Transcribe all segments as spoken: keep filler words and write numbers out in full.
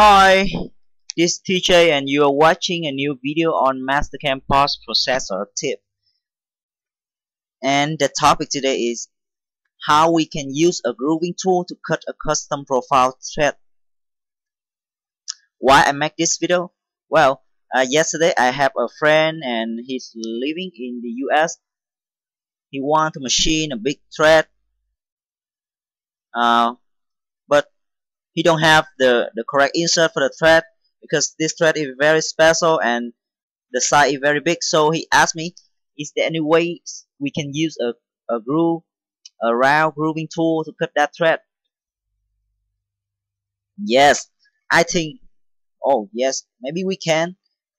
Hi, this is T J and you are watching a new video on Mastercam Post Processor tip. And the topic today is how we can use a grooving tool to cut a custom profile thread. Why I make this video? Well, uh, yesterday I have a friend and he's living in the U S. He wants to machine a big thread. Uh, but he don't have the, the correct insert for the thread because this thread is very special and the size is very big. So he asked me, is there any way we can use a, a groove, a round grooving tool to cut that thread? Yes, I think, oh yes, maybe we can.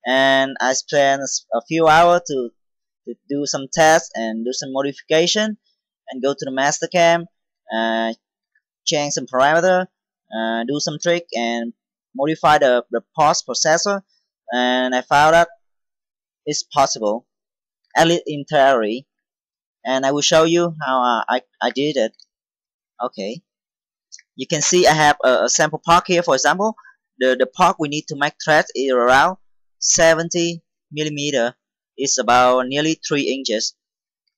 And I spent a few hours to, to do some tests and do some modification and go to the Mastercam. Uh, change some parameter, uh, do some trick and modify the, the post processor, and I found that it's possible, at least in theory, and I will show you how uh, I, I did it. Okay, you can see I have a, a sample part here. For example, the, the part we need to make thread is around seventy millimeter, it's about nearly three inches,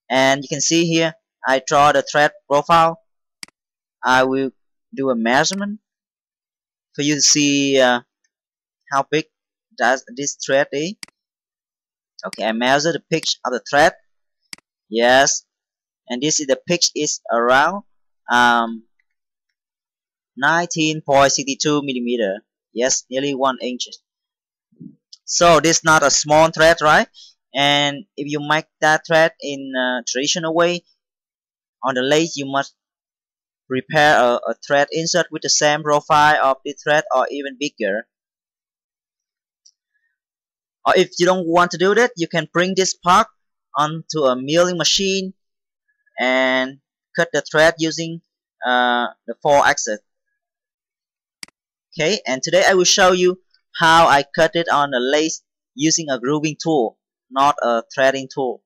and you can see here I draw the thread profile. I will do a measurement for you to see uh, how big does this thread is. Okay, I measure the pitch of the thread. Yes, and this is the pitch is around um, nineteen point six two millimeter. Yes, nearly one inch. So this is not a small thread, right? And if you make that thread in a traditional way, on the lathe you must prepare a, a thread insert with the same profile of the thread or even bigger. Or if you don't want to do that, you can bring this part onto a milling machine and cut the thread using uh, the four axis. Okay, and today I will show you how I cut it on a lathe using a grooving tool, not a threading tool.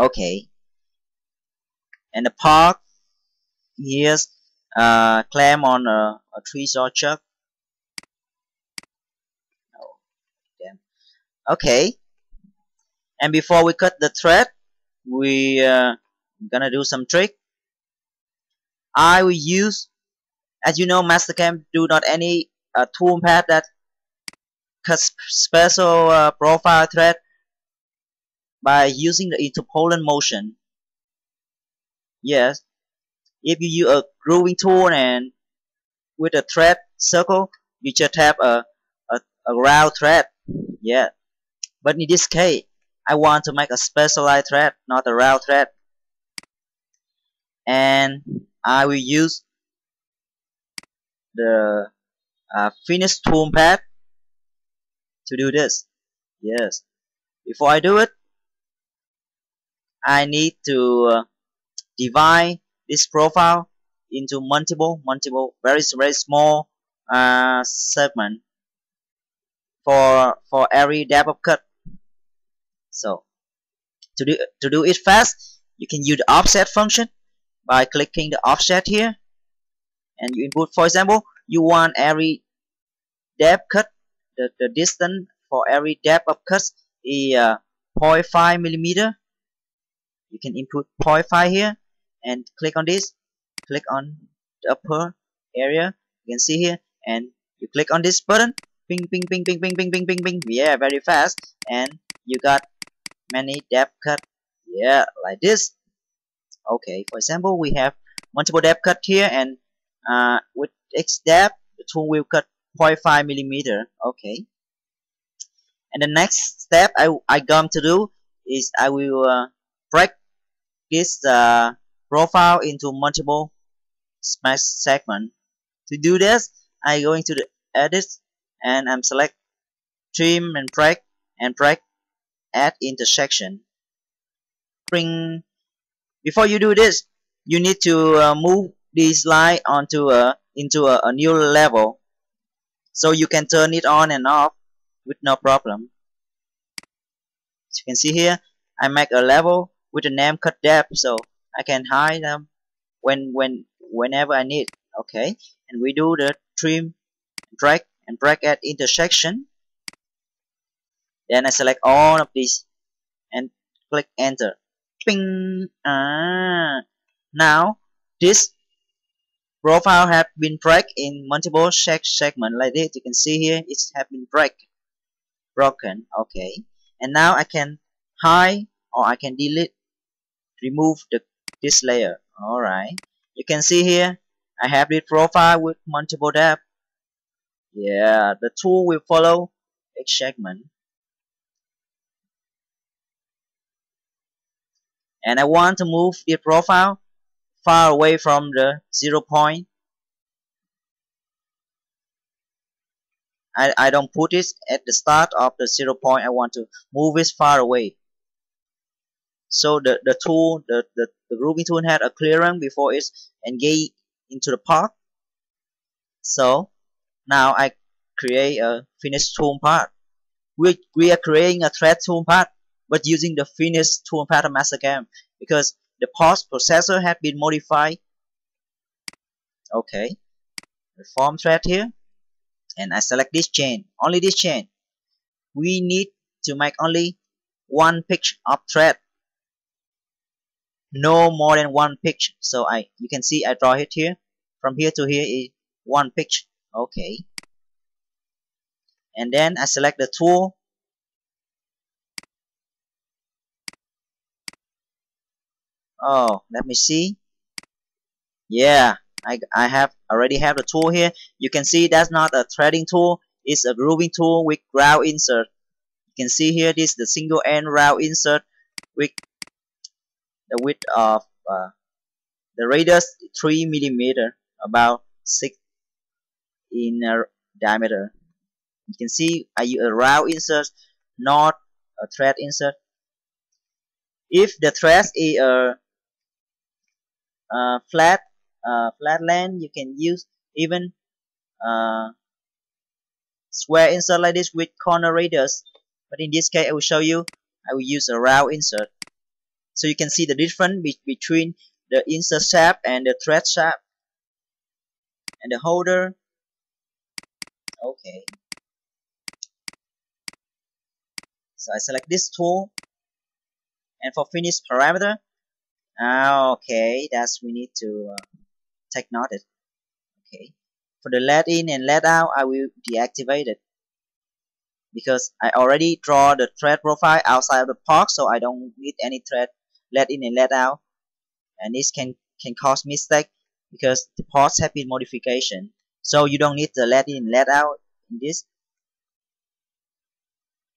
Okay. And the part here's uh, clamp on a, a three-saw chuck. Oh, damn. Okay. And before we cut the thread, we uh, gonna do some trick. I will use, as you know, Mastercam do not any uh, tool pad that cuts special uh, profile thread by using the interpolant motion. Yes, if you use a grooving tool and with a thread circle, you just have a, a, a round thread. Yeah, but in this case, I want to make a specialized thread, not a round thread. And I will use the uh, finished tool pad to do this. Yes, before I do it, I need to uh, divide this profile into multiple, multiple, very, very small uh, segment for for every depth of cut. So to do to do it fast, you can use the offset function by clicking the offset here, and you input. For example, you want every depth cut, the the distance for every depth of cut is uh, zero point five millimeter. You can input zero point five here. And click on this, click on the upper area, you can see here, and you click on this button, ping, ping, ping, ping, ping, ping, ping, ping, ping, yeah, very fast, and you got many depth cut, yeah, like this. Okay, for example, we have multiple depth cut here, and uh, with each depth, the tool will cut zero point five millimeter, okay. And the next step I, I going to do is I will uh, break this uh, profile into multiple smash segment. To do this, I go into the edit and I'm select trim and break and break at intersection. Bring. Before you do this, you need to uh, move this line onto a into a, a new level, so you can turn it on and off with no problem. As you can see here, I make a level with the name cut depth, so I can hide them when when whenever I need. Okay, and we do the trim, drag and drag at intersection. Then I select all of these and click enter. Ping! Ah. Now this profile have been dragged in multiple segments like this. You can see here it has been dragged, broken. Okay, and now I can hide or I can delete, remove the this layer. All right, you can see here I have this profile with multiple tabs. Yeah, the tool will follow each segment. And I want to move the profile far away from the zero point. I, I don't put it at the start of the zero point. I want to move it far away. So the, the tool, the, the, the grouping tool had a clearance before it's engaged into the part. So now I create a finished tool path. We, we are creating a thread tool path, but using the finished toolpath of Mastercam because the post processor had been modified. Okay, reform thread here, and I select this chain, only this chain. We need to make only one picture of thread, no more than one picture. So I, you can see I draw it here, from here to here is one picture. Okay, and then I select the tool. Oh, let me see. Yeah, I, I have already have the tool here. You can see that's not a threading tool. It's a grooving tool with round insert. You can see here this is the single end round insert with the width of uh, the radius three millimeters, about six in uh, diameter. You can see I use a round insert, not a thread insert. If the thread is a uh, Uh, flat uh, flat land, you can use even uh, square insert like this with corner radius, but in this case I will show you I will use a round insert. So you can see the difference be between the insert shape and the thread shape and the holder. Okay, so I select this tool, and for finished parameter, ah, okay, that's we need to uh, take notice. Okay, for the let in and let out, I will deactivate it because I already draw the thread profile outside of the park, so I don't need any thread let in and let out, and this can can cause mistake because the parts have been modification. So you don't need the let in, let out in this.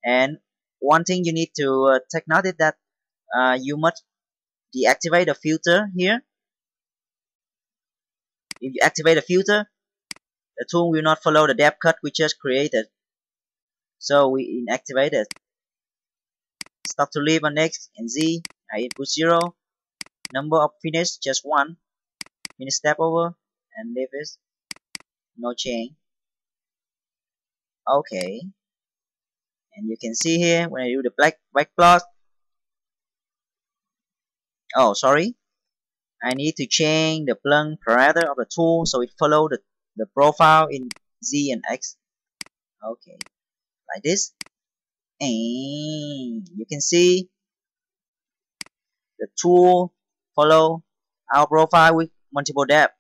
And one thing you need to uh, take notice that uh, you must deactivate the filter here. If you activate the filter, the tool will not follow the depth cut we just created. So we inactivate it. Stop to leave on next and Z. I input zero. Number of finish just one. Finish step over and leave it. No change. Okay. And you can see here when I do the black back plot. Oh, sorry, I need to change the plunge parameter of the tool so it follow the, the profile in Z and X. Okay, like this. And you can see the tool follow our profile with multiple depth.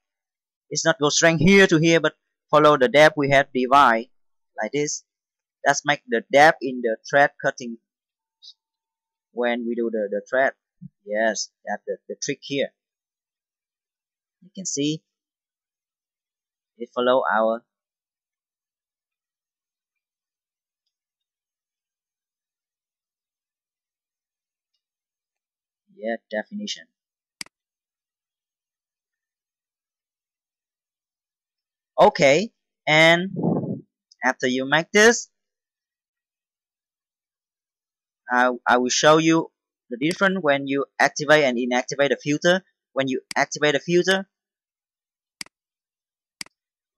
It's not go straight here to here, but follow the depth we have divided like this. That's make the depth in the thread cutting when we do the, the thread. Yes, that's the, the trick here. You can see it follow our yeah definition. Okay, and after you make this, I I will show you the difference when you activate and inactivate the filter. When you activate the filter,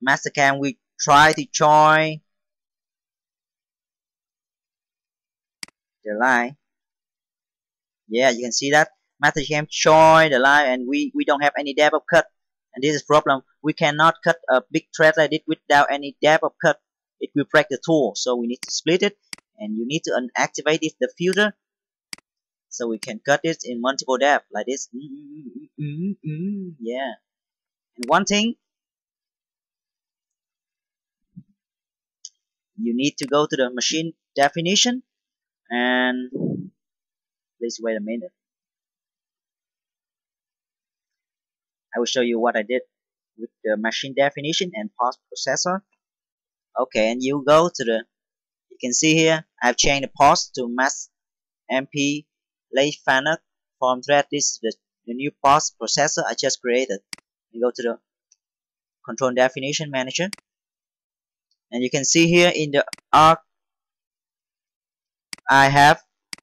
Mastercam will try to join the line. Yeah, you can see that Mastercam join the line, and we we don't have any depth of cut, And this is problem. We cannot cut a big thread like this without any depth of cut. It will break the tool. So we need to split it. And you need to unactivate this, the filter. So we can cut it in multiple depth like this. Mm-hmm. Yeah. And one thing. You need to go to the machine definition. And please wait a minute. I will show you what I did with the machine definition and post processor. Okay, and you go to the, you can see here, I've changed the post to mass M P Leifanuk form thread. This is the, the new post processor I just created. You go to the control definition manager. And you can see here in the arc, I have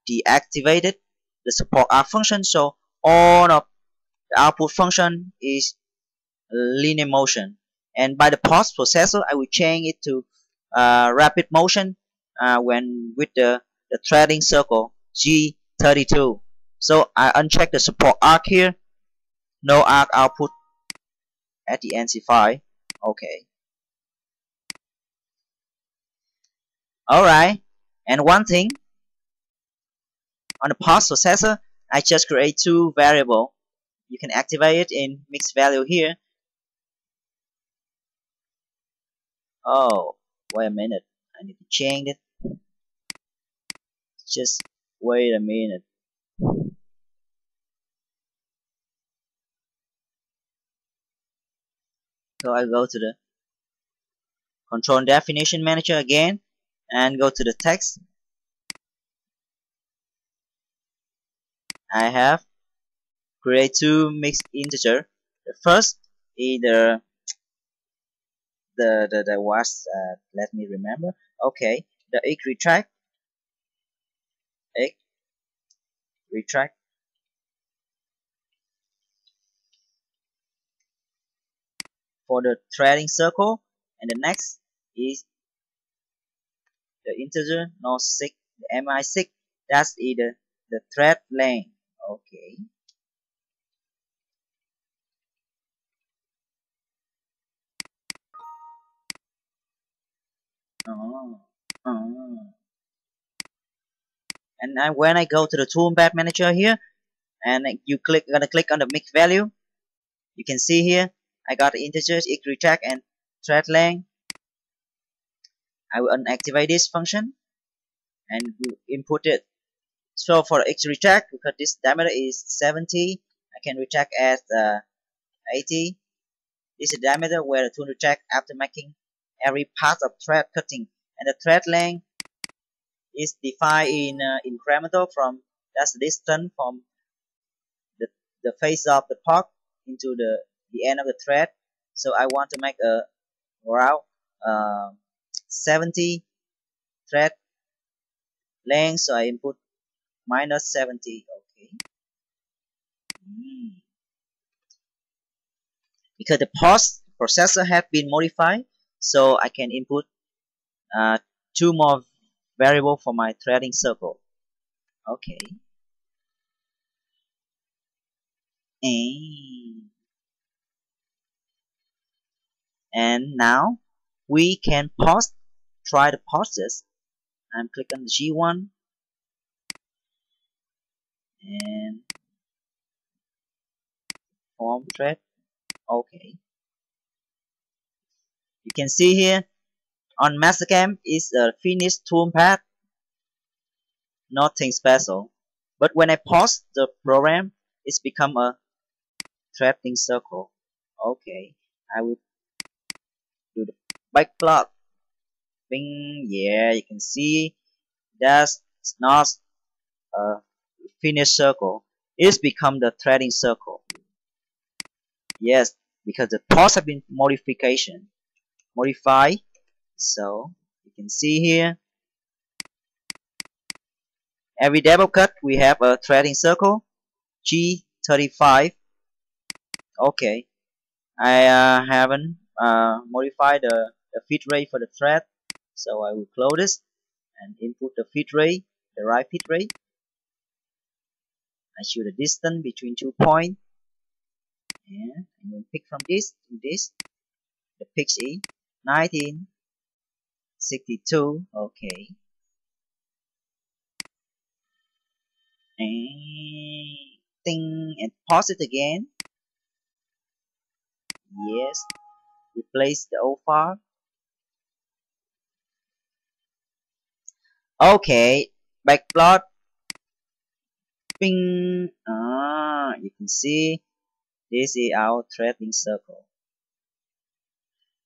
deactivated the support arc function. So all of the output function is linear motion, and by the post processor I will change it to uh, rapid motion uh, when with the, the threading circle G thirty-two. So I uncheck the support arc here, no arc output at the N C file. Okay, alright. And one thing on the post processor, I just create two variables. You can activate it in mixed value here. Oh, wait a minute. I need to change it. Just wait a minute. So I go to the control definition manager again and go to the text. I have create two mixed integer. The first is the the the, the was uh, let me remember. Okay, the x retract, x retract, for the threading circle, and the next is the integer no six, the M I six. That's is the the thread length. Okay. Oh, oh. And I, when I go to the toolbar manager here, and you click, gonna click on the mixed value, you can see here I got the integers x retract and thread length. I will unactivate this function and input it. So for x retract, because this diameter is seventy, I can retract at uh, eighty. This is the diameter where the tool retract after making every part of thread cutting, and the thread length is defined in uh, incremental from, that's the distance from the, the face of the part into the, the end of the thread. So I want to make a round uh, seventy thread length, so I input minus seventy. Okay. Mm. Because the post processor has been modified, so I can input uh, two more variables for my threading circle. Okay. And, and now we can post, try to post this. I'm clicking on the G one. And form thread. Okay. You can see here on Mastercam is a finished toolpath, nothing special. But when I pause the program, it's become a threading circle. Okay, I will do the back plot. Bing, yeah, you can see that's not a finished circle. It's become the threading circle. Yes, because the pause have been modification. Modify, so you can see here every double cut we have a threading circle G thirty-five. Okay, I uh, haven't uh, modified the, the feed rate for the thread, so I will close this and input the feed rate, the right feed rate. I show the distance between two points, Yeah, and we pick from this to this. The picks is nineteen sixty-two. Okay. And think and pause it again. Yes. Replace the old file. Okay. Backplot. Ping. Ah, you can see this is our threading circle.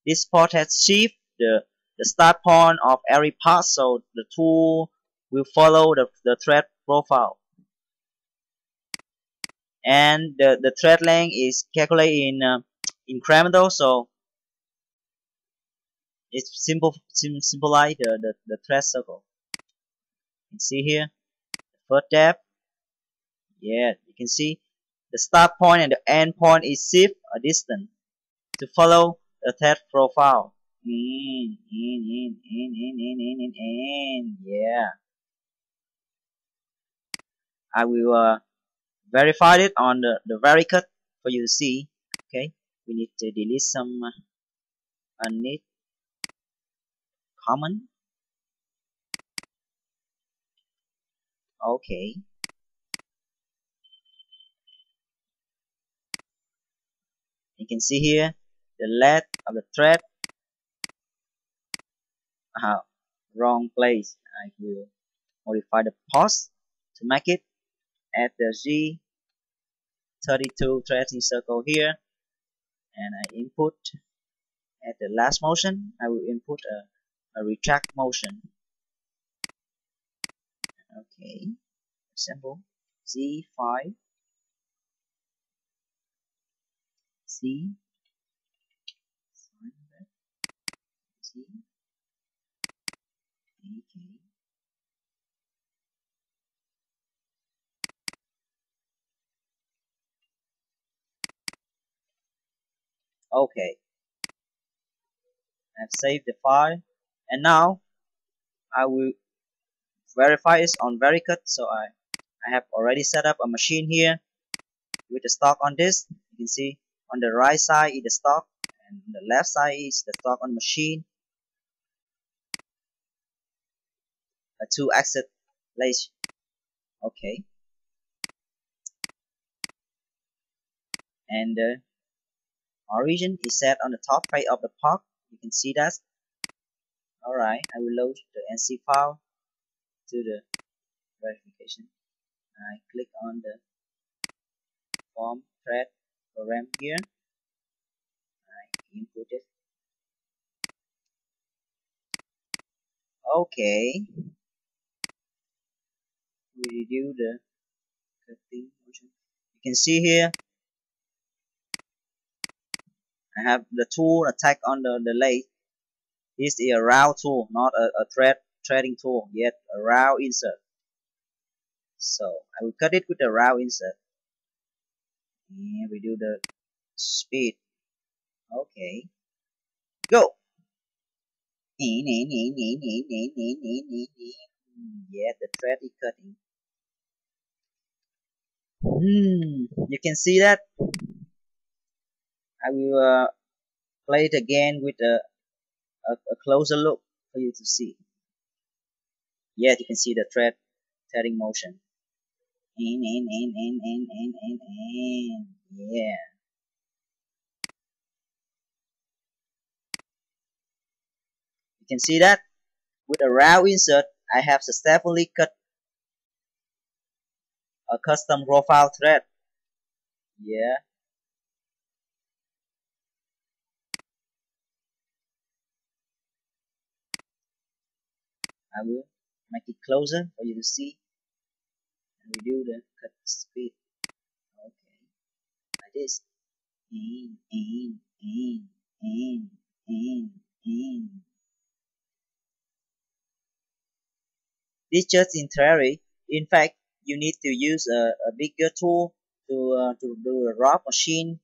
This port has shift the, the start point of every part, so the tool will follow the, the thread profile. And the, the thread length is calculated in uh, incremental, so it's simple sim symbolize the, the, the thread circle. You can see here, first step. Yeah, you can see the start point and the end point is shift a distance to follow the thread profile. In, in, in, in, in, in, in, in, in. Yeah. I will uh, verify it on the, the Vericut for you to see. Okay, we need to delete some uh, unneeded comment. Okay. You can see here the length of the thread. Uh, wrong place. I will modify the pause to make it at the G thirty-two threading circle here, and I input at the last motion. I will input a, a retract motion. Okay, example G five. C. C. Okay. Okay. I've saved the file, and now I will verify it on Vericut. So I, I have already set up a machine here with the stock on this. You can see on the right side is the stock, and on the left side is the stock on machine. A two exit laser. Okay. And uh, origin is set on the top right of the part. You can see that. Alright, I will load the N C file to the verification. I click on the form thread program here. I input it. Okay. We redo the cutting motion. You can see here I have the tool attack on the, the lathe. This is a round tool, not a, a thread threading tool, yet a round insert. So I will cut it with the round insert. And we do the speed. Okay. Go! Yeah, the thread is cutting. Hmm, you can see that. I will uh, play it again with a, a, a closer look for you to see. Yeah, you can see the thread threading motion. In, in, in, in, in, in, in, in. Yeah. You can see that with a round insert, I have successfully cut a custom profile thread. Yeah. I will make it closer for you to see. And we do the cut speed. Okay. Like this. In, in, in, in, in, in. This just in theory. In fact, you need to use a, a bigger tool to, uh, to do the rough machine,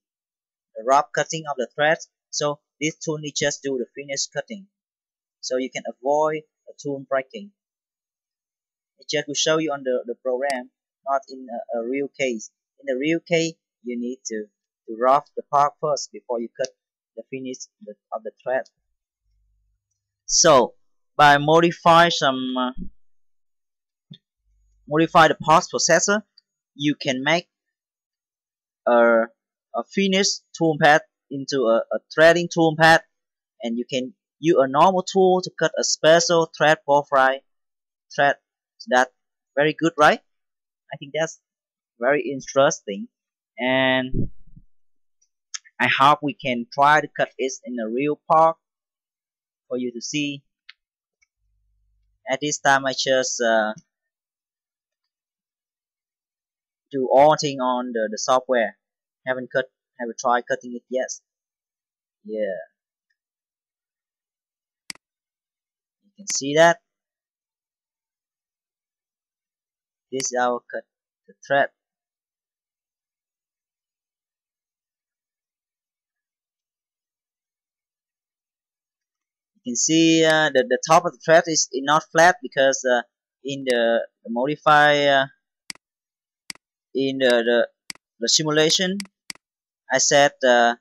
the rough cutting of the thread. So this tool needs just do the finished cutting. So you can avoid a tool breaking. It just will show you on the, the program, not in a, a real case. In the real case, you need to, to rough the part first before you cut the finish of the thread. So by modify some uh, modify the post processor, you can make a, a finished tool pad into a, a threading tool pad, and you can use a normal tool to cut a special thread profile thread. That's very good, right? I think that's very interesting, and I hope we can try to cut it in a real part for you to see. At this time, I just uh, do all thing on the, the software. Haven't cut, haven't tried cutting it yet. Yeah, you can see that. This is our cut the thread. You can see uh, the, the top of the thread is, is not flat because uh, in the, the modify uh, in the, the the simulation I set uh,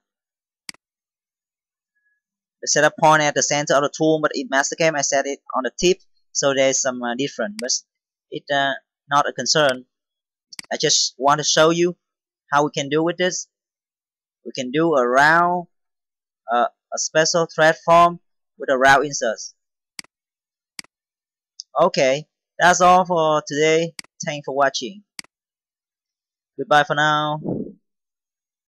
the setup point at the center of the tool, but in Mastercam I set it on the tip, so there's some uh, difference, but it uh, not a concern. I just want to show you how we can do with this. We can do a round uh, a special thread form with a round insert. Okay, that's all for today. Thanks for watching. Goodbye for now.